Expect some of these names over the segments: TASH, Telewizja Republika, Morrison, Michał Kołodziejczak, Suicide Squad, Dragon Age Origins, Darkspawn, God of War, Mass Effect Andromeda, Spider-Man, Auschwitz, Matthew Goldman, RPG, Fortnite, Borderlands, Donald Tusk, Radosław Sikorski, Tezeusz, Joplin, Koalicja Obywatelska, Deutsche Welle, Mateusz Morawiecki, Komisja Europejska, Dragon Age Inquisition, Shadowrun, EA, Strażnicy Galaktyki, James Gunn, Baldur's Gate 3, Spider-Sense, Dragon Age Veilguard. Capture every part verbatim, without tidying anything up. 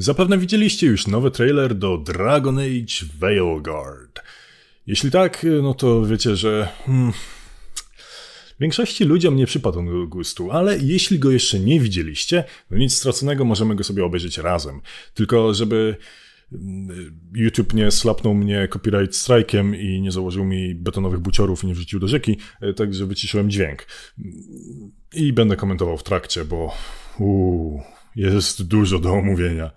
Zapewne widzieliście już nowy trailer do Dragon Age Veilguard. Jeśli tak, no to wiecie, że... Hmm, większości ludziom nie przypadł do gustu, ale jeśli go jeszcze nie widzieliście, no nic straconego, możemy go sobie obejrzeć razem. Tylko żeby YouTube nie slapnął mnie copyright strike'em i nie założył mi betonowych buciorów i nie wrzucił do rzeki, także wyciszyłem dźwięk. I będę komentował w trakcie, bo... Uuu, jest dużo do omówienia.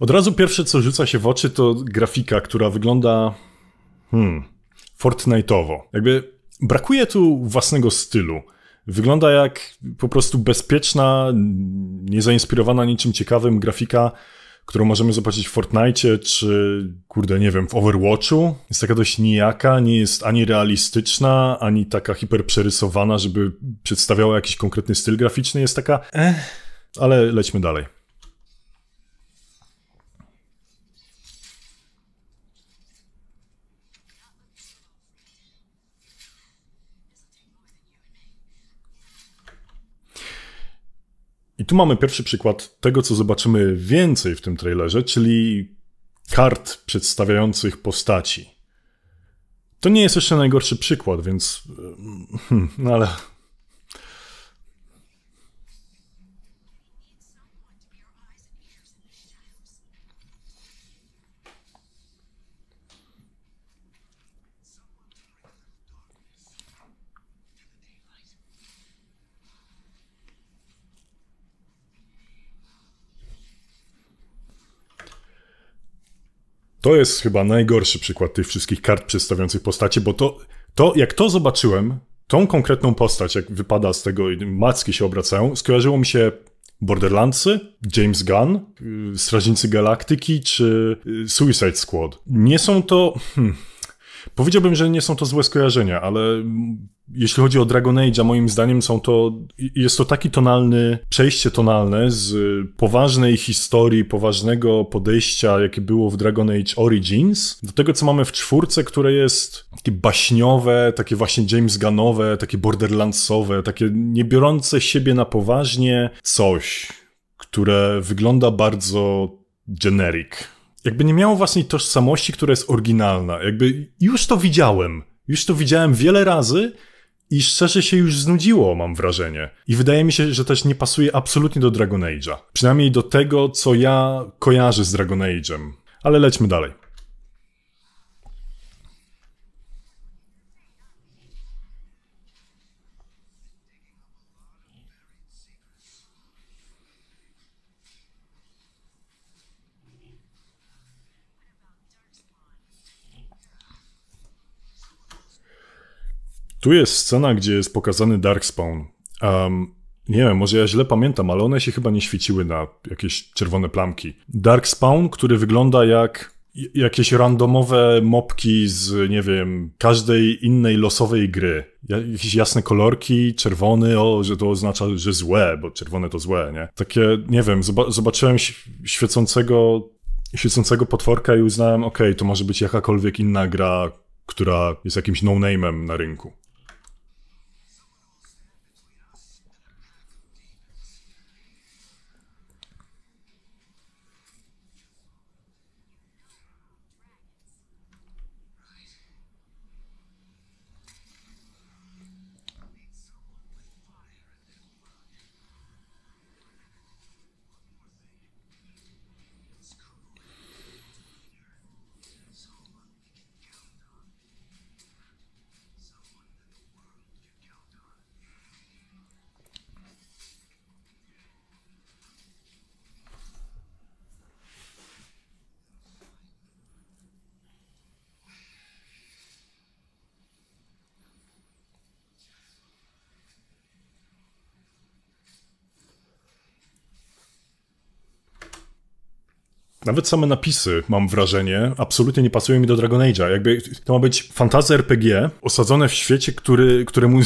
Od razu pierwsze, co rzuca się w oczy, to grafika, która wygląda... Hmm... Fortnite'owo. Jakby brakuje tu własnego stylu. Wygląda jak po prostu bezpieczna, niezainspirowana niczym ciekawym grafika, którą możemy zobaczyć w Fortnite'cie, czy, kurde, nie wiem, w Overwatchu. Jest taka dość nijaka, nie jest ani realistyczna, ani taka hiperprzerysowana, żeby przedstawiała jakiś konkretny styl graficzny. Jest taka... Eh. Ale lećmy dalej. I tu mamy pierwszy przykład tego, co zobaczymy więcej w tym trailerze, czyli kart przedstawiających postaci. To nie jest jeszcze najgorszy przykład, więc... No ale... To jest chyba najgorszy przykład tych wszystkich kart przedstawiających postacie, bo to, to, jak to zobaczyłem, tą konkretną postać, jak wypada z tego i macki się obracają, skojarzyło mi się Borderlandsy, James Gunn, Strażnicy Galaktyki czy Suicide Squad. Nie są to... Hmm, powiedziałbym, że nie są to złe skojarzenia, ale jeśli chodzi o Dragon Age'a, moim zdaniem są to, jest to taki tonalny, przejście tonalne z poważnej historii, poważnego podejścia, jakie było w Dragon Age Origins, do tego, co mamy w czwórce, które jest takie baśniowe, takie właśnie James Gunnowe, takie borderlandsowe, takie nie biorące siebie na poważnie coś, które wygląda bardzo generic. Jakby nie miało własnej tożsamości, która jest oryginalna. Jakby już to widziałem. Już to widziałem wiele razy i szczerze się już znudziło, mam wrażenie. I wydaje mi się, że też nie pasuje absolutnie do Dragon Age'a. Przynajmniej do tego, co ja kojarzę z Dragon Age'em. Ale lećmy dalej. Tu jest scena, gdzie jest pokazany Darkspawn. Um, nie wiem, może ja źle pamiętam, ale one się chyba nie świeciły na jakieś czerwone plamki. Darkspawn, który wygląda jak jakieś randomowe mopki z, nie wiem, każdej innej losowej gry. Jakieś jasne kolorki, czerwony, o, że to oznacza, że złe, bo czerwone to złe, nie? Takie, nie wiem, zoba- zobaczyłem świecącego, świecącego potworka i uznałem, okej, okay, to może być jakakolwiek inna gra, która jest jakimś no-name'em na rynku. nawet same napisy, mam wrażenie, absolutnie nie pasują mi do Dragon Age'a. Jakby to ma być fantasy R P G osadzone w świecie, który, któremu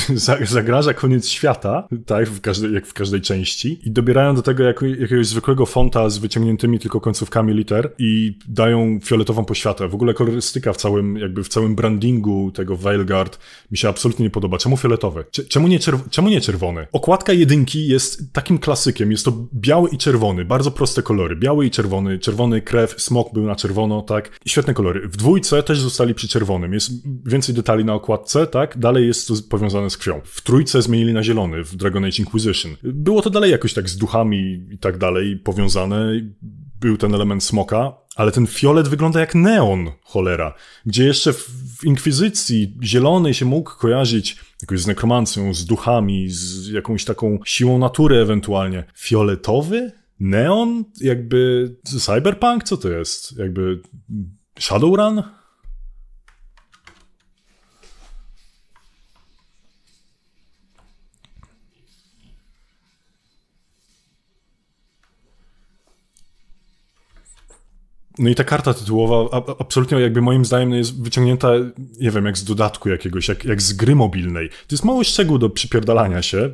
zagraża koniec świata, tak, w każdej, jak w każdej części, i dobierają do tego jako, jakiegoś zwykłego fonta z wyciągniętymi tylko końcówkami liter i dają fioletową poświatę. W ogóle kolorystyka w całym, jakby w całym brandingu tego Veilguard mi się absolutnie nie podoba. Czemu fioletowy? Czemu nie, czerw czemu nie czerwony? Okładka jedynki jest takim klasykiem, jest to biały i czerwony, bardzo proste kolory, biały i czerwony, czerwony krew, smok był na czerwono, tak, i świetne kolory. W dwójce też zostali przy czerwonym, jest więcej detali na okładce, tak, dalej jest to powiązane z krwią. W trójce zmienili na zielony, w Dragon Age Inquisition. Było to dalej jakoś tak z duchami i tak dalej powiązane, był ten element smoka, ale ten fiolet wygląda jak neon, cholera, gdzie jeszcze w, w Inkwizycji zielony się mógł kojarzyć jakoś z nekromancją, z duchami, z jakąś taką siłą natury ewentualnie. Fioletowy? Neon? Jakby cyberpunk? Co to jest? Jakby Shadowrun? No i ta karta tytułowa absolutnie jakby moim zdaniem jest wyciągnięta, nie wiem, jak z dodatku jakiegoś, jak, jak z gry mobilnej. To jest mały szczegół do przypierdalania się,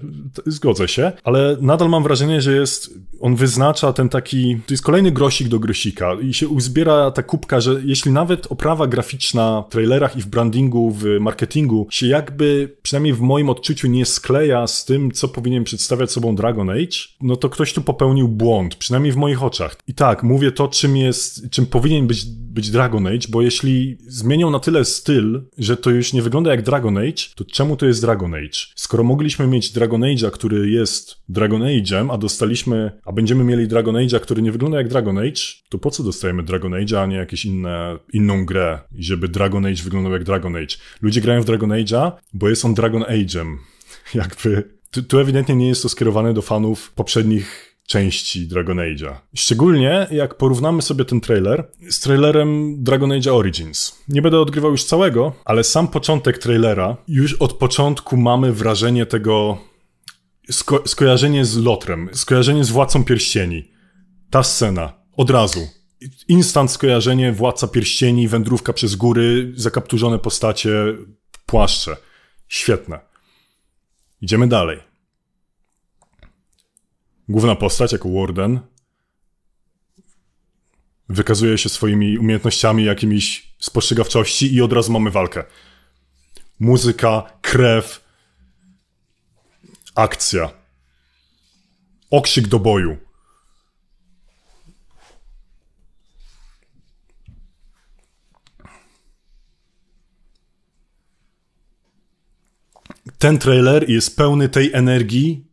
zgodzę się, ale nadal mam wrażenie, że jest, on wyznacza ten taki, to jest kolejny grosik do grosika i się uzbiera ta kubka, że jeśli nawet oprawa graficzna w trailerach i w brandingu, w marketingu się jakby, przynajmniej w moim odczuciu, nie skleja z tym, co powinien przedstawiać sobą Dragon Age, no to ktoś tu popełnił błąd, przynajmniej w moich oczach. I tak, mówię to, czym jest, czym powinien być, być Dragon Age, bo jeśli zmienią na tyle styl, że to już nie wygląda jak Dragon Age, to czemu to jest Dragon Age? Skoro mogliśmy mieć Dragon Age'a, który jest Dragon Age'em, a dostaliśmy, a będziemy mieli Dragon Age'a, który nie wygląda jak Dragon Age, to po co dostajemy Dragon Age'a, a nie jakieś inne, inną grę, żeby Dragon Age wyglądał jak Dragon Age? Ludzie grają w Dragon Age'a, bo jest on Dragon Age'em. Jakby, tu, tu ewidentnie nie jest to skierowane do fanów poprzednich części Dragon Age'a. Szczególnie jak porównamy sobie ten trailer z trailerem Dragon Age Origins. Nie będę odgrywał już całego, ale sam początek trailera, już od początku mamy wrażenie tego sko skojarzenie z Lotrem, skojarzenie z Władcą Pierścieni. Ta scena, od razu. Instant skojarzenie, Władca Pierścieni, wędrówka przez góry, zakapturzone postacie, płaszcze. Świetne. Idziemy dalej. Główna postać, jako Warden, wykazuje się swoimi umiejętnościami, jakimiś spostrzegawczości i od razu mamy walkę. Muzyka, krew, akcja, okrzyk do boju. Ten trailer jest pełny tej energii,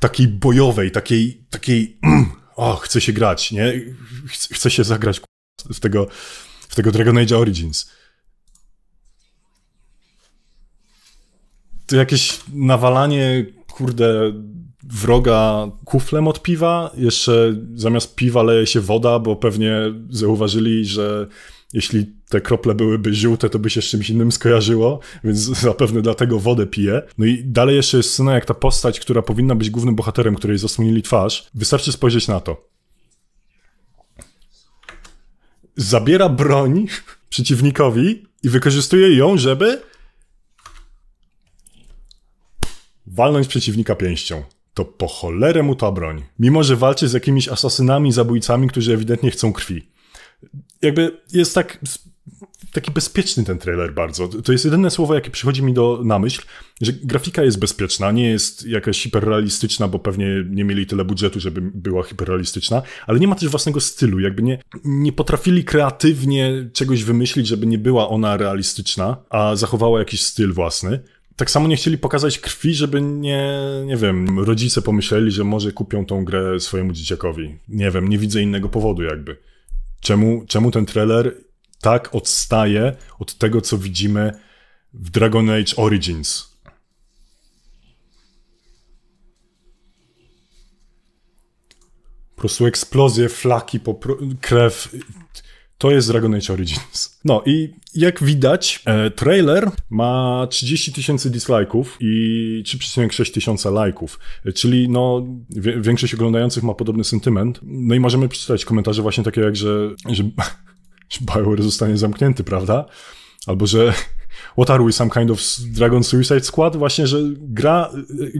takiej bojowej, takiej, takiej, o, chcę się grać, nie? Chcę się zagrać w tego, w tego Dragon Age Origins. To jakieś nawalanie, kurde, wroga kuflem od piwa, jeszcze zamiast piwa leje się woda, bo pewnie zauważyli, że jeśli te krople byłyby żółte, to by się z czymś innym skojarzyło, więc zapewne dlatego wodę pije. No i dalej jeszcze jest scena, jak ta postać, która powinna być głównym bohaterem, której zasłonili twarz, wystarczy spojrzeć na to. Zabiera broń przeciwnikowi i wykorzystuje ją, żeby walnąć przeciwnika pięścią. To po cholerę mu ta broń. Mimo że walczy z jakimiś asasynami, zabójcami, którzy ewidentnie chcą krwi. Jakby jest tak, taki bezpieczny ten trailer bardzo. To jest jedyne słowo, jakie przychodzi mi do, na myśl, że grafika jest bezpieczna, nie jest jakaś hiperrealistyczna, bo pewnie nie mieli tyle budżetu, żeby była hiperrealistyczna, ale nie ma też własnego stylu, jakby nie, nie potrafili kreatywnie czegoś wymyślić, żeby nie była ona realistyczna, a zachowała jakiś styl własny. Tak samo nie chcieli pokazać krwi, żeby nie, nie wiem, rodzice pomyśleli, że może kupią tą grę swojemu dzieciakowi. Nie wiem, nie widzę innego powodu jakby. Czemu, czemu ten trailer tak odstaje od tego, co widzimy w Dragon Age Origins? Po prostu eksplozje, flaki, krew. To jest Dragon Age Origins. No i jak widać, e, trailer ma trzydzieści tysięcy dislike'ów i trzy przecinek sześć tysiąca lajków, czyli no wie, większość oglądających ma podobny sentyment. No i możemy przeczytać komentarze właśnie takie jak, że, że, że BioWare zostanie zamknięty, prawda? Albo że what are we, some kind of Dragon Suicide Squad? Właśnie, że gra,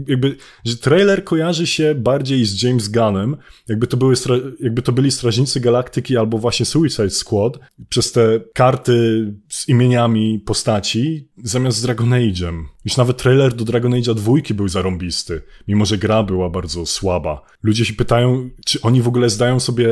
jakby, że trailer kojarzy się bardziej z James Gunnem, jakby to, były, jakby to byli Strażnicy Galaktyki albo właśnie Suicide Squad, przez te karty z imieniami postaci, zamiast z Dragon Age'em. Już nawet trailer do Dragon Age'a dwójki był zarąbisty, mimo że gra była bardzo słaba. Ludzie się pytają, czy oni w ogóle zdają sobie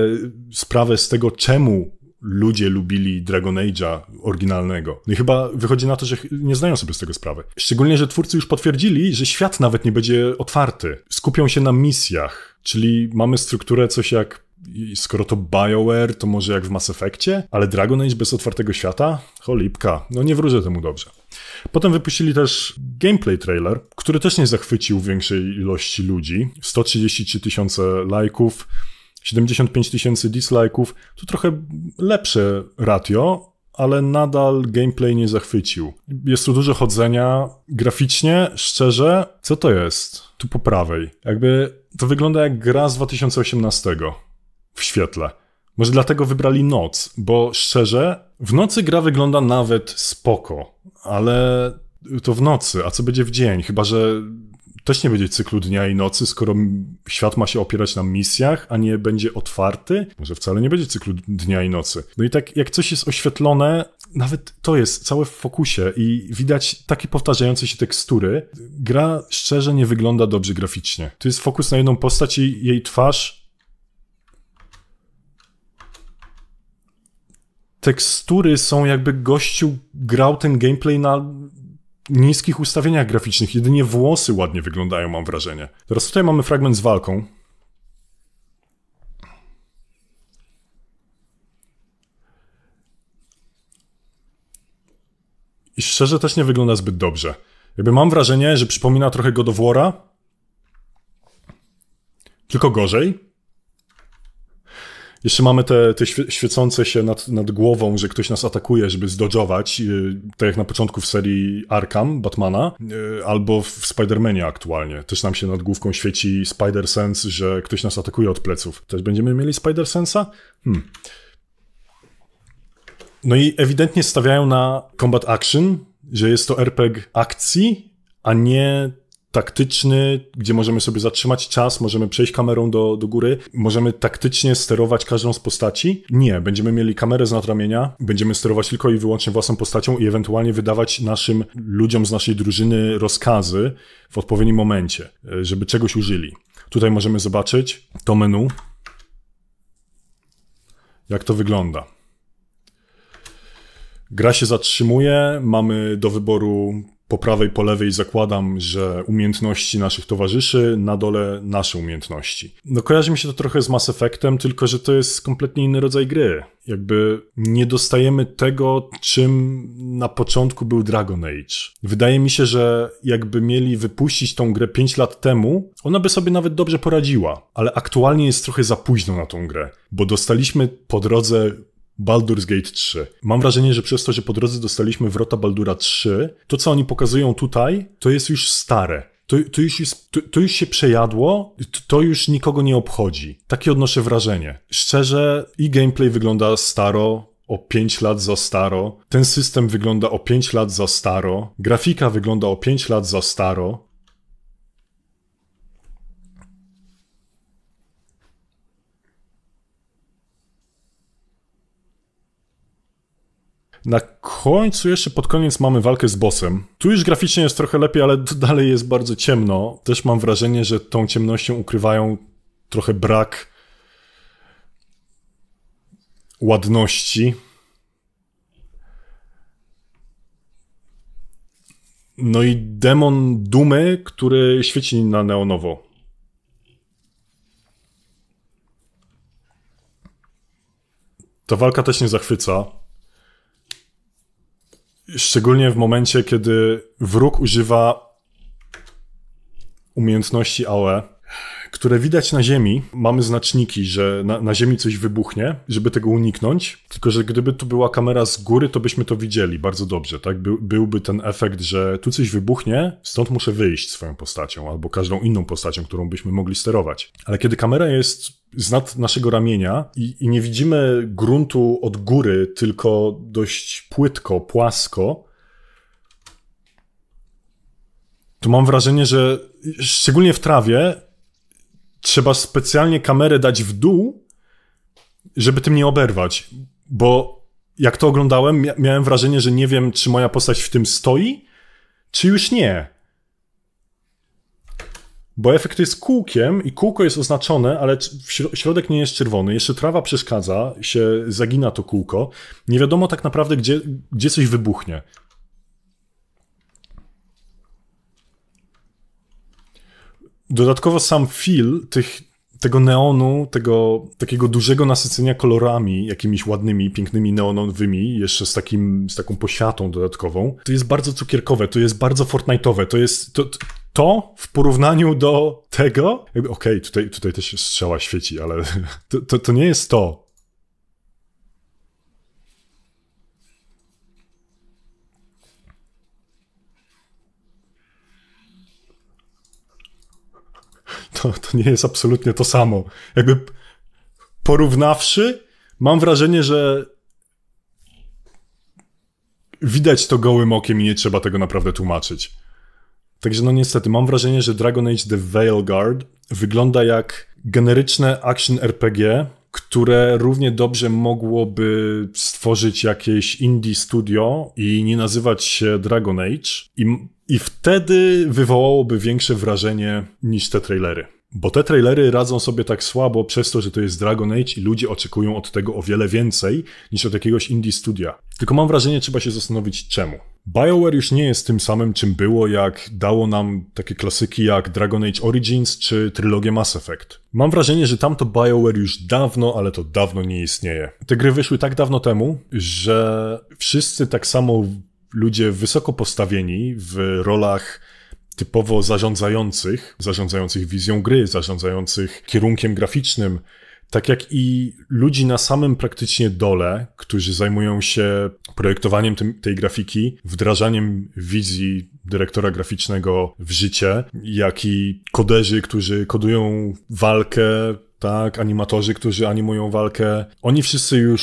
sprawę z tego, czemu ludzie lubili Dragon Age'a oryginalnego. No i chyba wychodzi na to, że nie zdają sobie z tego sprawy. Szczególnie, że twórcy już potwierdzili, że świat nawet nie będzie otwarty. Skupią się na misjach, czyli mamy strukturę coś jak, skoro to BioWare, to może jak w Mass Effect'cie, ale Dragon Age bez otwartego świata? Cholipka. No nie wróżę temu dobrze. Potem wypuścili też gameplay trailer, który też nie zachwycił większej ilości ludzi. sto trzydzieści trzy tysiące lajków, siedemdziesiąt pięć tysięcy dislike'ów, to trochę lepsze ratio, ale nadal gameplay nie zachwycił. Jest tu dużo chodzenia. Graficznie, szczerze, co to jest? Tu po prawej. Jakby to wygląda jak gra z dwa tysiące osiemnastego w świetle. Może dlatego wybrali noc, bo szczerze, w nocy gra wygląda nawet spoko, ale to w nocy, a co będzie w dzień? Chyba że też nie będzie cyklu dnia i nocy, skoro świat ma się opierać na misjach, a nie będzie otwarty. Może wcale nie będzie cyklu dnia i nocy. No i tak jak coś jest oświetlone, nawet to jest całe w fokusie i widać takie powtarzające się tekstury. Gra szczerze nie wygląda dobrze graficznie. To jest fokus na jedną postać i jej twarz. Tekstury są jakby gościu grał ten gameplay na niskich ustawieniach graficznych, jedynie włosy ładnie wyglądają, mam wrażenie. Teraz tutaj mamy fragment z walką. I szczerze też nie wygląda zbyt dobrze. Jakby mam wrażenie, że przypomina trochę God of War'a, tylko gorzej. Jeszcze mamy te, te świecące się nad, nad głową, że ktoś nas atakuje, żeby zdodżować, yy, tak jak na początku w serii Arkham, Batmana, yy, albo w Spider-Manie aktualnie. Też nam się nad główką świeci Spider-Sense, że ktoś nas atakuje od pleców. Też będziemy mieli Spider-Sensa? Hmm. No i ewidentnie stawiają na combat action, że jest to R P G akcji, a nie taktyczny, gdzie możemy sobie zatrzymać czas, możemy przejść kamerą do, do góry, możemy taktycznie sterować każdą z postaci. Nie, będziemy mieli kamerę z nadramienia, będziemy sterować tylko i wyłącznie własną postacią i ewentualnie wydawać naszym ludziom z naszej drużyny rozkazy w odpowiednim momencie, żeby czegoś użyli. Tutaj możemy zobaczyć to menu, jak to wygląda. Gra się zatrzymuje, mamy do wyboru po prawej, po lewej zakładam, że umiejętności naszych towarzyszy, na dole nasze umiejętności. No kojarzy mi się to trochę z Mass Effectem, tylko że to jest kompletnie inny rodzaj gry. Jakby nie dostajemy tego, czym na początku był Dragon Age. Wydaje mi się, że jakby mieli wypuścić tą grę pięć lat temu, ona by sobie nawet dobrze poradziła, ale aktualnie jest trochę za późno na tą grę, bo dostaliśmy po drodze Baldur's Gate trzy. Mam wrażenie, że przez to, że po drodze dostaliśmy Wrota Baldura trzy, to co oni pokazują tutaj, to jest już stare. To, to, już, jest, to, to już się przejadło, to, to już nikogo nie obchodzi. Takie odnoszę wrażenie. Szczerze, i gameplay wygląda staro, o pięć lat za staro. Ten system wygląda o pięć lat za staro. Grafika wygląda o pięć lat za staro. Na końcu jeszcze pod koniec mamy walkę z bossem. Tu już graficznie jest trochę lepiej, ale dalej jest bardzo ciemno. Też mam wrażenie, że tą ciemnością ukrywają trochę brak ładności. No i demon dumy, który świeci na neonowo. Ta walka też nie zachwyca. Szczególnie w momencie, kiedy wróg używa umiejętności A O E, które widać na ziemi, mamy znaczniki, że na, na ziemi coś wybuchnie, żeby tego uniknąć, tylko że gdyby tu była kamera z góry, to byśmy to widzieli bardzo dobrze, tak? By, byłby ten efekt, że tu coś wybuchnie, stąd muszę wyjść swoją postacią albo każdą inną postacią, którą byśmy mogli sterować. Ale kiedy kamera jest z nad naszego ramienia i, i nie widzimy gruntu od góry, tylko dość płytko, płasko, to mam wrażenie, że szczególnie w trawie trzeba specjalnie kamerę dać w dół, żeby tym nie oberwać, bo jak to oglądałem, miałem wrażenie, że nie wiem, czy moja postać w tym stoi, czy już nie. Bo efekt jest kółkiem i kółko jest oznaczone, ale środek nie jest czerwony. Jeszcze trawa przeszkadza, się zagina to kółko. Nie wiadomo tak naprawdę, gdzie, gdzie coś wybuchnie. Dodatkowo sam feel tych, tego neonu, tego takiego dużego nasycenia kolorami, jakimiś ładnymi, pięknymi, neonowymi, jeszcze z, takim, z taką poświatą dodatkową, to jest bardzo cukierkowe, to jest bardzo Fortnite'owe, to jest... To, To w porównaniu do tego... Okej, okay, tutaj, tutaj też strzała świeci, ale to, to, to nie jest to. to. To nie jest absolutnie to samo. Jakby porównawszy, mam wrażenie, że widać to gołym okiem i nie trzeba tego naprawdę tłumaczyć. Także no niestety, mam wrażenie, że Dragon Age The Veilguard wygląda jak generyczne action R P G, które równie dobrze mogłoby stworzyć jakieś indie studio i nie nazywać się Dragon Age. I, i wtedy wywołałoby większe wrażenie niż te trailery. Bo te trailery radzą sobie tak słabo przez to, że to jest Dragon Age i ludzie oczekują od tego o wiele więcej niż od jakiegoś indie studia. Tylko mam wrażenie, trzeba się zastanowić czemu. BioWare już nie jest tym samym, czym było, jak dało nam takie klasyki jak Dragon Age Origins czy trylogię Mass Effect. Mam wrażenie, że tamto BioWare już dawno, ale to dawno nie istnieje. Te gry wyszły tak dawno temu, że wszyscy tak samo ludzie wysoko postawieni w rolach typowo zarządzających, zarządzających wizją gry, zarządzających kierunkiem graficznym, tak jak i ludzi na samym praktycznie dole, którzy zajmują się projektowaniem tym, tej grafiki, wdrażaniem wizji dyrektora graficznego w życie, jak i koderzy, którzy kodują walkę, tak, animatorzy, którzy animują walkę. Oni wszyscy już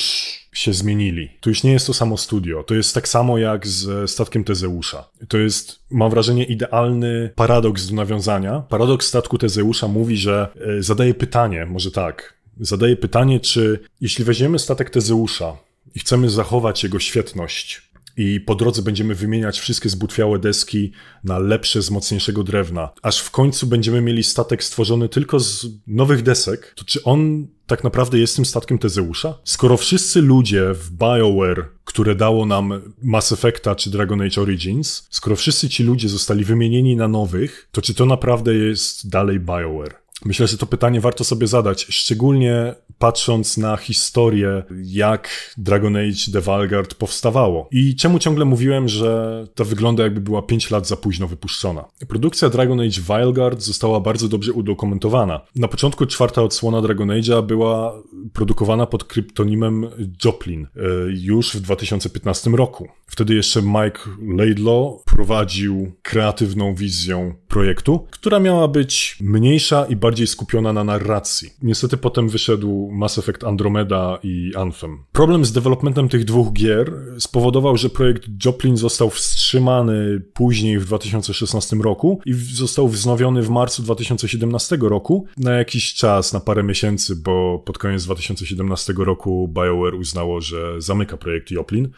się zmienili. To już nie jest to samo studio. To jest tak samo jak z statkiem Tezeusza. To jest, mam wrażenie, idealny paradoks do nawiązania. Paradoks statku Tezeusza mówi, że yy, zadaje pytanie, może tak, zadaje pytanie, czy jeśli weźmiemy statek Tezeusza i chcemy zachować jego świetność i po drodze będziemy wymieniać wszystkie zbutwiałe deski na lepsze z mocniejszego drewna, aż w końcu będziemy mieli statek stworzony tylko z nowych desek, to czy on tak naprawdę jest tym statkiem Tezeusza? Skoro wszyscy ludzie w BioWare, które dało nam Mass Effecta czy Dragon Age Origins, skoro wszyscy ci ludzie zostali wymienieni na nowych, to czy to naprawdę jest dalej BioWare? Myślę, że to pytanie warto sobie zadać, szczególnie patrząc na historię, jak Dragon Age The Veilguard powstawało. I czemu ciągle mówiłem, że to wygląda, jakby była pięć lat za późno wypuszczona. Produkcja Dragon Age Veilguard została bardzo dobrze udokumentowana. Na początku czwarta odsłona Dragon Age'a była produkowana pod kryptonimem Joplin już w dwa tysiące piętnastym roku. Wtedy jeszcze Mike Laidlaw prowadził kreatywną wizję projektu, która miała być mniejsza i bardziej bardziej skupiona na narracji. Niestety potem wyszedł Mass Effect Andromeda i Anthem. Problem z developmentem tych dwóch gier spowodował, że projekt Joplin został wstrzymany później w dwa tysiące szesnastym roku i został wznowiony w marcu dwa tysiące siedemnastego roku na jakiś czas, na parę miesięcy, bo pod koniec dwa tysiące siedemnastego roku BioWare uznało, że zamyka projekt Joplin,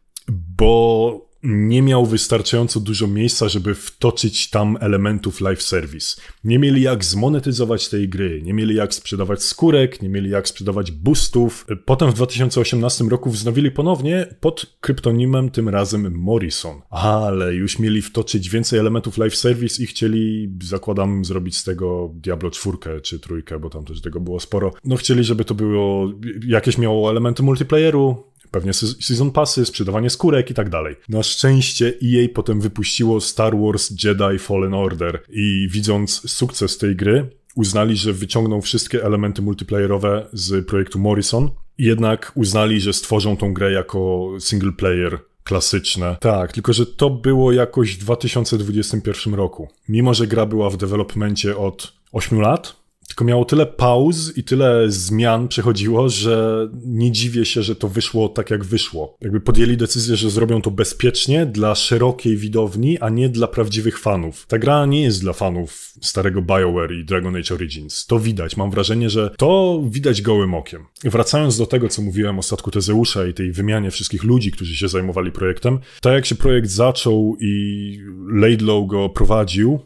bo nie miał wystarczająco dużo miejsca, żeby wtoczyć tam elementów live service. Nie mieli jak zmonetyzować tej gry, nie mieli jak sprzedawać skórek, nie mieli jak sprzedawać boostów. Potem w dwa tysiące osiemnastym roku wznowili ponownie pod kryptonimem tym razem Morrison. Ale już mieli wtoczyć więcej elementów live service i chcieli, zakładam, zrobić z tego Diablo czwórkę czy trójkę, bo tam też tego było sporo. No chcieli, żeby to było, jakieś miało elementy multiplayeru, pewnie season passy, sprzedawanie skórek i tak dalej. Na szczęście E A potem wypuściło Star Wars Jedi Fallen Order i widząc sukces tej gry, uznali, że wyciągną wszystkie elementy multiplayerowe z projektu Morrison, jednak uznali, że stworzą tą grę jako single player klasyczne. Tak, tylko że to było jakoś w dwa tysiące dwudziestym pierwszym roku. Mimo że gra była w developmencie od ośmiu lat, tylko miało tyle pauz i tyle zmian przechodziło, że nie dziwię się, że to wyszło tak, jak wyszło. Jakby podjęli decyzję, że zrobią to bezpiecznie dla szerokiej widowni, a nie dla prawdziwych fanów. Ta gra nie jest dla fanów starego BioWare i Dragon Age Origins. To widać. Mam wrażenie, że to widać gołym okiem. Wracając do tego, co mówiłem o statku Tezeusza i tej wymianie wszystkich ludzi, którzy się zajmowali projektem, tak jak się projekt zaczął i Laidlaw go prowadził,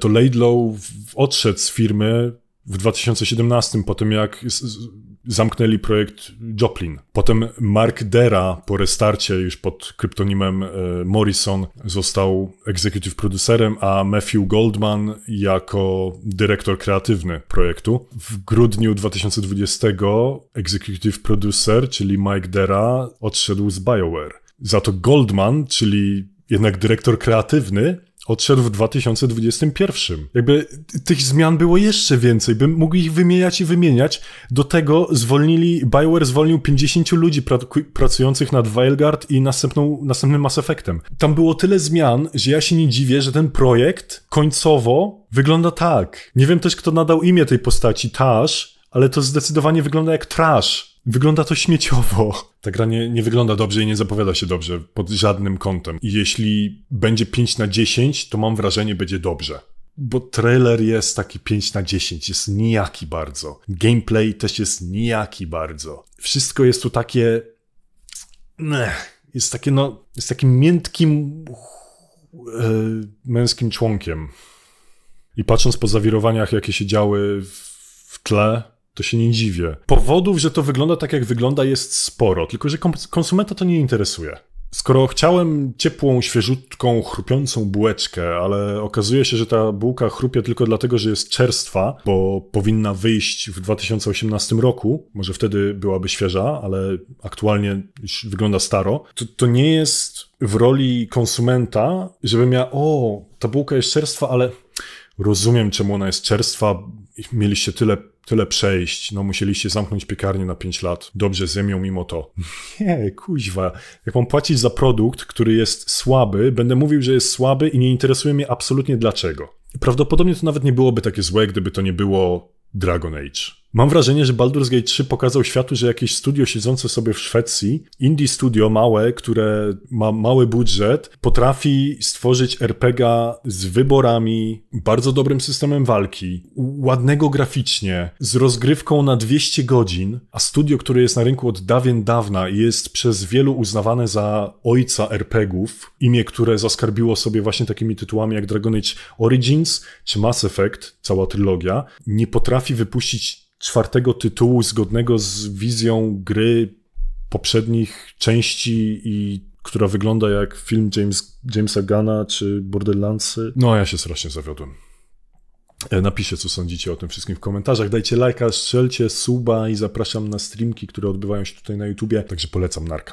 to Laidlaw odszedł z firmy w dwa tysiące siedemnastym, po tym jak zamknęli projekt Joplin. Potem Mark Dera po restarcie już pod kryptonimem Morrison został executive producerem, a Matthew Goldman jako dyrektor kreatywny projektu. W grudniu dwa tysiące dwudziestym executive producer, czyli Mike Dera, odszedł z BioWare. Za to Goldman, czyli jednak dyrektor kreatywny, odszedł w dwa tysiące dwudziestym pierwszym. Jakby tych zmian było jeszcze więcej, bym mógł ich wymieniać i wymieniać. Do tego zwolnili, BioWare zwolnił pięćdziesięciu ludzi pra pracujących nad Veilguard i następną, następnym Mass Effectem. Tam było tyle zmian, że ja się nie dziwię, że ten projekt końcowo wygląda tak. Nie wiem też, kto nadał imię tej postaci, TASH, ale to zdecydowanie wygląda jak trash. Wygląda to śmieciowo. Ta gra nie, nie wygląda dobrze i nie zapowiada się dobrze pod żadnym kątem. I jeśli będzie pięć na dziesięć, to mam wrażenie, będzie dobrze. Bo trailer jest taki pięć na dziesięć, jest nijaki bardzo. Gameplay też jest nijaki bardzo. Wszystko jest tu takie... Jest takie, no... Jest takim miętkim... Yy, męskim członkiem. I patrząc po zawirowaniach, jakie się działy w tle... To się nie dziwię. Powodów, że to wygląda tak, jak wygląda, jest sporo, tylko że konsumenta to nie interesuje. Skoro chciałem ciepłą, świeżutką, chrupiącą bułeczkę, ale okazuje się, że ta bułka chrupie tylko dlatego, że jest czerstwa, bo powinna wyjść w dwa tysiące osiemnastym roku, może wtedy byłaby świeża, ale aktualnie już wygląda staro, to, to nie jest w roli konsumenta, żebym ja, o, ta bułka jest czerstwa, ale rozumiem, czemu ona jest czerstwa, mieliście tyle Tyle przejść, no musieliście zamknąć piekarnię na pięć lat. Dobrze, zjem ją mimo to. Nie, kuźwa. Jak mam płacić za produkt, który jest słaby, będę mówił, że jest słaby i nie interesuje mnie absolutnie dlaczego. Prawdopodobnie to nawet nie byłoby takie złe, gdyby to nie było Dragon Age. Mam wrażenie, że Baldur's Gate trzy pokazał światu, że jakieś studio siedzące sobie w Szwecji, indie studio małe, które ma mały budżet, potrafi stworzyć er pe gie z wyborami, bardzo dobrym systemem walki, ładnego graficznie, z rozgrywką na dwieście godzin, a studio, które jest na rynku od dawien dawna i jest przez wielu uznawane za ojca er pe gie ów, imię, które zaskarbiło sobie właśnie takimi tytułami jak Dragon Age Origins czy Mass Effect, cała trylogia, nie potrafi wypuścić czwartego tytułu zgodnego z wizją gry poprzednich części i która wygląda jak film James, Jamesa Gunna czy Borderlandsy. No, ja się strasznie zawiodłem. Napiszę, co sądzicie o tym wszystkim w komentarzach. Dajcie lajka, strzelcie, suba i zapraszam na streamki, które odbywają się tutaj na YouTubie, także polecam narka.